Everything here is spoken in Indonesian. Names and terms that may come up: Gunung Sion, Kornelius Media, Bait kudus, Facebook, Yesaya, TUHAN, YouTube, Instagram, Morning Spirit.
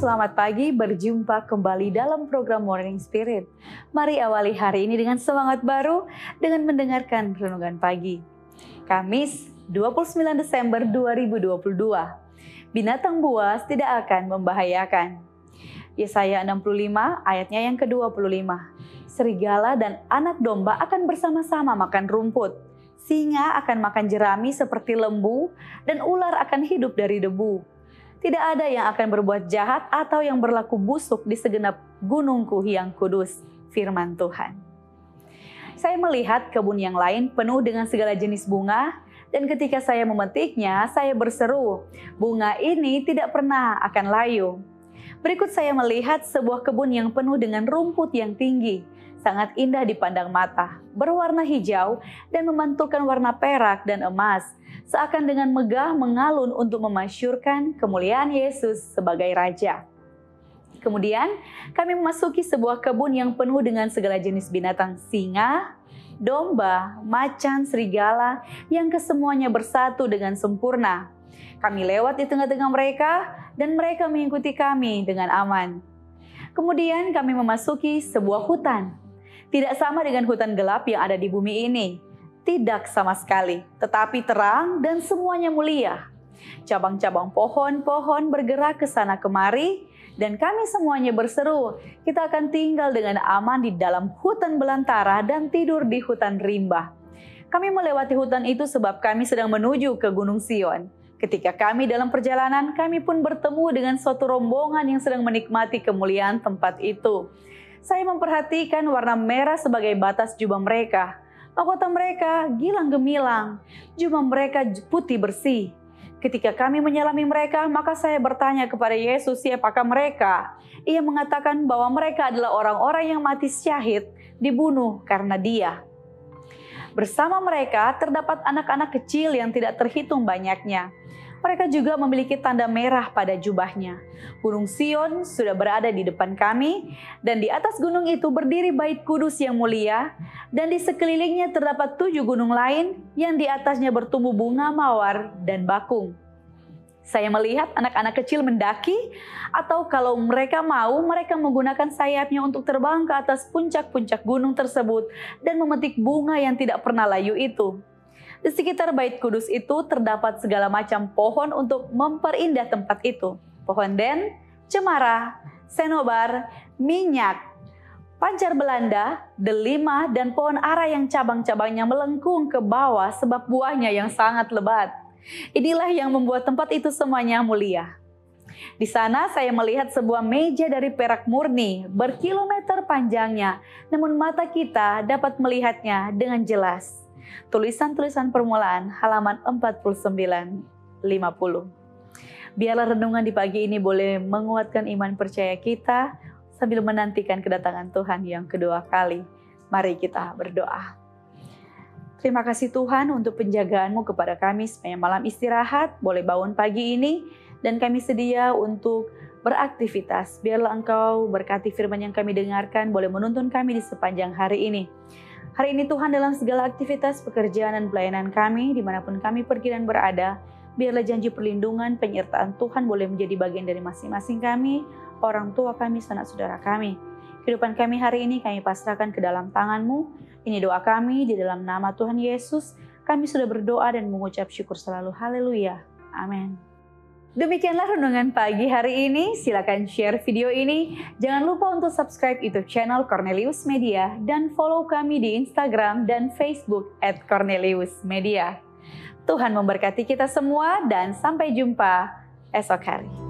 selamat pagi, berjumpa kembali dalam program Morning Spirit. Mari awali hari ini dengan semangat baru dengan mendengarkan renungan pagi. Kamis 29 Desember 2022, binatang buas tidak akan membahayakan. Yesaya 65 ayatnya yang ke-25, serigala dan anak domba akan bersama-sama makan rumput, singa akan makan jerami seperti lembu, dan ular akan hidup dari debu. Tidak ada yang akan berbuat jahat atau yang berlaku busuk di segenap gunungku yang kudus, firman Tuhan. Saya melihat kebun yang lain penuh dengan segala jenis bunga, dan ketika saya memetiknya, saya berseru, bunga ini tidak pernah akan layu. Berikut saya melihat sebuah kebun yang penuh dengan rumput yang tinggi, sangat indah dipandang mata, berwarna hijau dan memantulkan warna perak dan emas, seakan dengan megah mengalun untuk memasyurkan kemuliaan Yesus sebagai Raja. Kemudian kami memasuki sebuah kebun yang penuh dengan segala jenis binatang singa, domba, macan, serigala yang kesemuanya bersatu dengan sempurna. Kami lewat di tengah-tengah mereka dan mereka mengikuti kami dengan aman. Kemudian kami memasuki sebuah hutan. Tidak sama dengan hutan gelap yang ada di bumi ini. Tidak sama sekali, tetapi terang dan semuanya mulia. Cabang-cabang pohon-pohon bergerak ke sana kemari, dan kami semuanya berseru, kita akan tinggal dengan aman di dalam hutan belantara dan tidur di hutan rimba. Kami melewati hutan itu sebab kami sedang menuju ke Gunung Sion. Ketika kami dalam perjalanan, kami pun bertemu dengan suatu rombongan yang sedang menikmati kemuliaan tempat itu. Saya memperhatikan warna merah sebagai batas jubah mereka. Mahkota mereka gilang gemilang, jubah mereka putih bersih. Ketika kami menyelami mereka, maka saya bertanya kepada Yesus, siapakah mereka? Ia mengatakan bahwa mereka adalah orang-orang yang mati syahid, dibunuh karena Dia. Bersama mereka terdapat anak-anak kecil yang tidak terhitung banyaknya. Mereka juga memiliki tanda merah pada jubahnya. Gunung Sion sudah berada di depan kami, dan di atas gunung itu berdiri Bait Kudus yang mulia, dan di sekelilingnya terdapat 7 gunung lain yang di atasnya bertumbuh bunga mawar dan bakung. Saya melihat anak-anak kecil mendaki, atau kalau mereka mau, mereka menggunakan sayapnya untuk terbang ke atas puncak-puncak gunung tersebut dan memetik bunga yang tidak pernah layu itu. Di sekitar Bait Kudus itu terdapat segala macam pohon untuk memperindah tempat itu. Pohon den, cemara, senobar, minyak, pancar Belanda, delima, dan pohon ara yang cabang-cabangnya melengkung ke bawah sebab buahnya yang sangat lebat. Inilah yang membuat tempat itu semuanya mulia. Di sana saya melihat sebuah meja dari perak murni berkilometer panjangnya, namun mata kita dapat melihatnya dengan jelas. Tulisan-tulisan permulaan halaman 49-50. Biarlah renungan di pagi ini boleh menguatkan iman percaya kita sambil menantikan kedatangan Tuhan yang kedua kali. Mari kita berdoa. Terima kasih Tuhan untuk penjagaanmu kepada kami sepanjang malam istirahat, boleh bangun pagi ini, dan kami sedia untuk beraktivitas. Biarlah Engkau berkati firman yang kami dengarkan, boleh menuntun kami di sepanjang hari ini. Hari ini Tuhan dalam segala aktivitas, pekerjaan, dan pelayanan kami, dimanapun kami pergi dan berada, biarlah janji perlindungan, penyertaan Tuhan boleh menjadi bagian dari masing-masing kami, orang tua kami, sanak saudara kami. Kehidupan kami hari ini kami pasrahkan ke dalam tangan-Mu. Ini doa kami di dalam nama Tuhan Yesus. Kami sudah berdoa dan mengucap syukur selalu. Haleluya. Amin. Demikianlah renungan pagi hari ini, silakan share video ini. Jangan lupa untuk subscribe YouTube channel Kornelius Media dan follow kami di Instagram dan Facebook @KorneliusMedia. Tuhan memberkati kita semua dan sampai jumpa esok hari.